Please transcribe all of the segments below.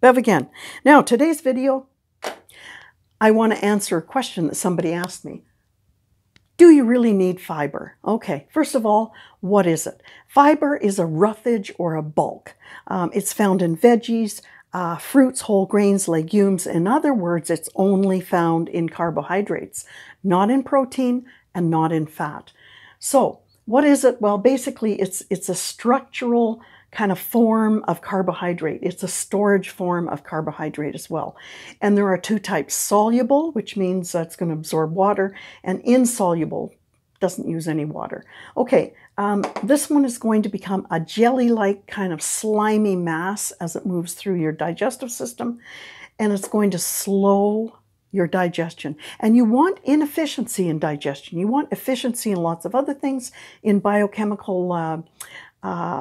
Bev again. Now, today's video, I want to answer a question that somebody asked me. Do you really need fiber? Okay, first of all, what is it? Fiber is a roughage or a bulk. It's found in veggies, fruits, whole grains, legumes. In other words, it's only found in carbohydrates, not in protein and not in fat. So what is it? Well, basically, it's a structural kind of form of carbohydrate. It's a storage form of carbohydrate as well. And there are two types, soluble, which means that's going to absorb water, and insoluble, doesn't use any water. Okay, this one is going to become a jelly-like kind of slimy mass as it moves through your digestive system, and it's going to slow your digestion. And you want inefficiency in digestion. You want efficiency in lots of other things, in biochemical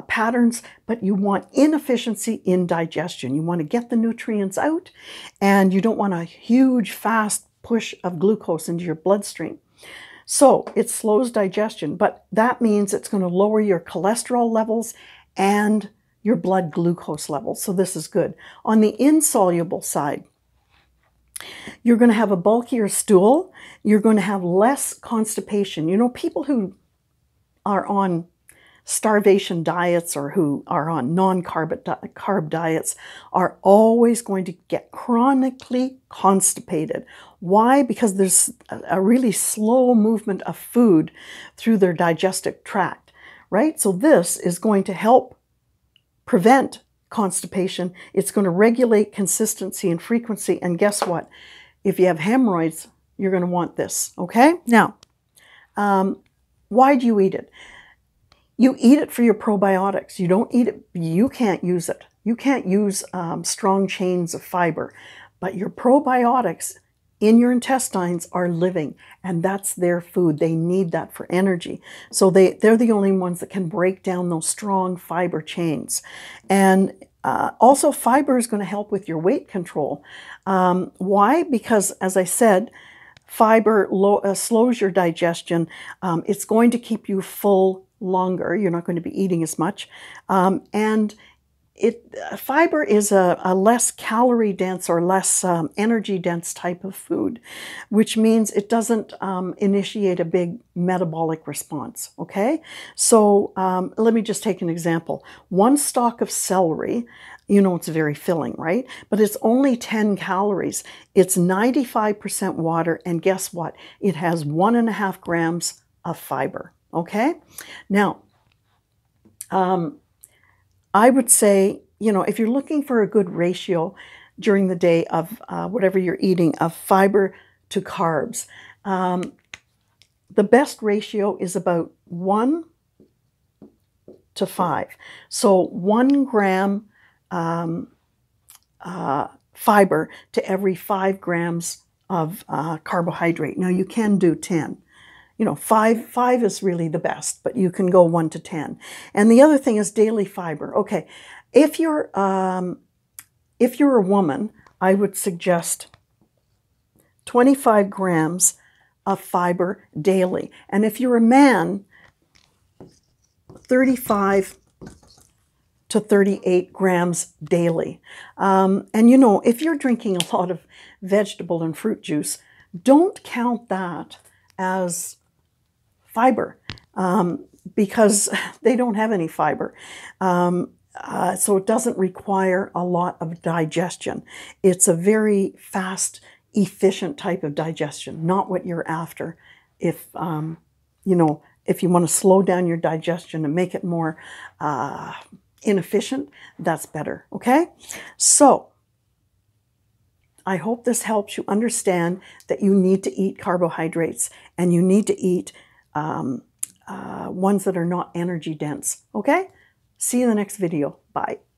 patterns, but you want inefficiency in digestion. You want to get the nutrients out, and you don't want a huge fast push of glucose into your bloodstream. So it slows digestion, but that means it's going to lower your cholesterol levels and your blood glucose levels. So this is good. On the insoluble side, you're going to have a bulkier stool. You're going to have less constipation. You know, people who are on starvation diets or who are on non-carb diets are always going to get chronically constipated. Why? Because there's a really slow movement of food through their digestive tract, right? So this is going to help prevent constipation. It's going to regulate consistency and frequency. And guess what? If you have hemorrhoids, you're going to want this, okay? Now, why do you eat it? You eat it for your probiotics. You don't eat it, you can't use it. You can't use strong chains of fiber, but your probiotics in your intestines are living, and that's their food. They need that for energy. So they're the only ones that can break down those strong fiber chains. And also fiber is going to help with your weight control. Why? Because as I said, fiber slows your digestion. It's going to keep you full longer. You're not going to be eating as much. And fiber is a less calorie dense or less energy dense type of food, which means it doesn't initiate a big metabolic response. Okay. So let me just take an example. One stalk of celery, you know, it's very filling, right? But it's only 10 calories. It's 95% water. And guess what? It has 1.5 grams of fiber. Okay, now, I would say, you know, if you're looking for a good ratio during the day of whatever you're eating of fiber to carbs, the best ratio is about 1 to 5. So 1 gram fiber to every 5 grams of carbohydrate. Now you can do 10. You know, five is really the best, but you can go 1 to 10. And the other thing is daily fiber. Okay, if you're a woman, I would suggest 25 grams of fiber daily. And if you're a man, 35 to 38 grams daily. And you know, if you're drinking a lot of vegetable and fruit juice, don't count that as fiber, because they don't have any fiber. So it doesn't require a lot of digestion. It's a very fast, efficient type of digestion, not what you're after. If, you know, if you want to slow down your digestion and make it more inefficient, that's better. Okay. So I hope this helps you understand that you need to eat carbohydrates and you need to eat ones that are not energy dense. Okay? See you in the next video. Bye.